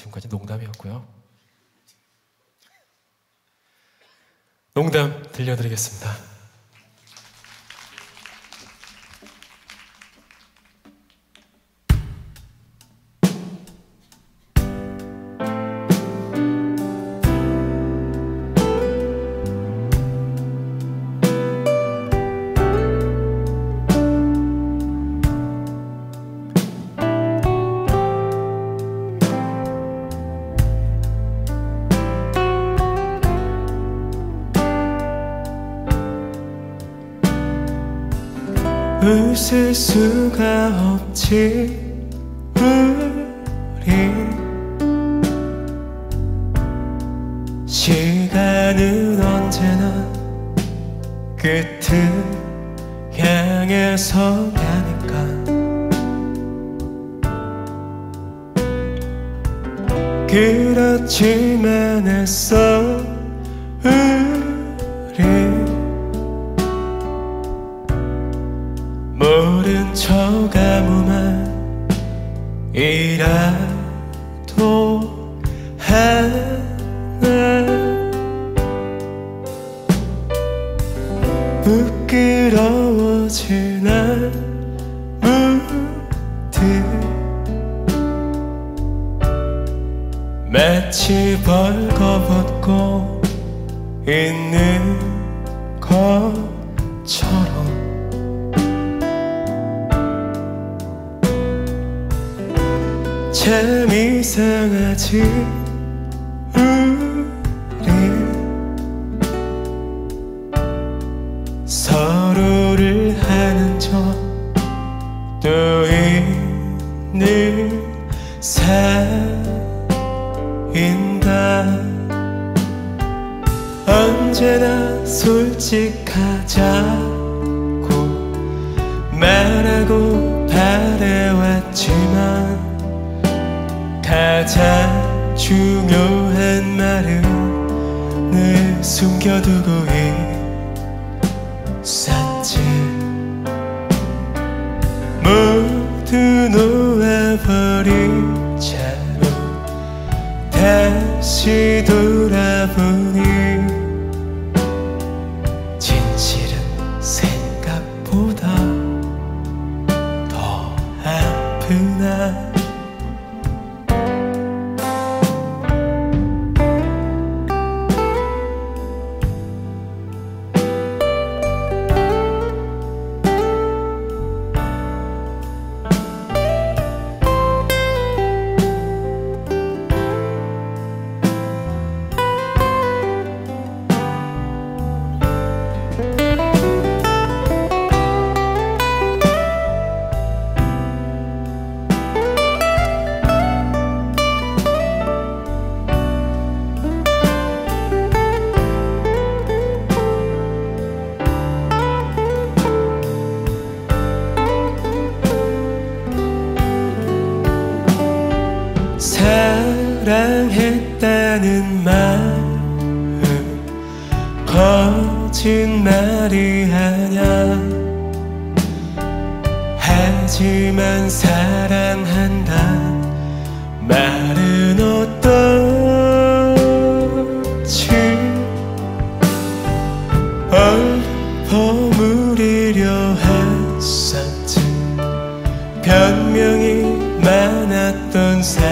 지금까지 농담이었고요. 농담 들려드리겠습니다. 웃을 수가 없지 우리, 시간은 언제나 끝을 향해서 가니까. 그렇지만 애써 우리 모른 척 아무 말이라도 하나. 부끄러워진 아무들 마치 벌거벗고 있는 것처럼. 참 이상하지 우리, 서로를 아는 적도 있는 사이인다. 언제나 솔직하자고 말하고 바래왔지만 가장 중요한 말은 늘 숨겨두고 있었지. 모두 놓아버린 채로 다시 돌아보니 진실은 생각보다 더 아프나. 사랑했다는 말은 거짓말이 아냐. 하지만 사랑한다는 말은 어떠지? 얼버무리려 했었지. 변명이 많았던 사랑